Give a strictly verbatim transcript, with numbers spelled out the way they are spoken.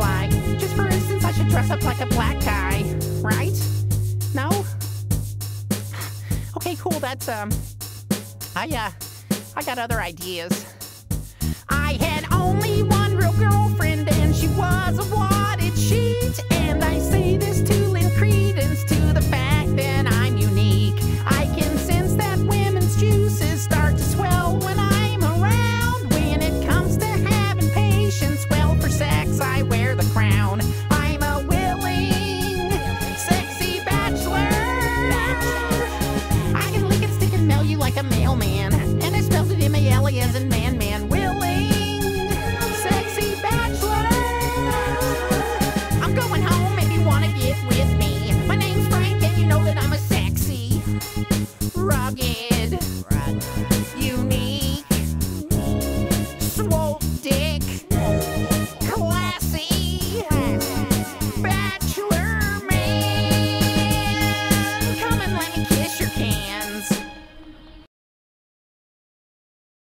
flag. Just for instance, I should dress up like a black guy, right? No? Okay, cool, that's, um, I, uh, I got other ideas. I had only one real girlfriend, and she was a wife.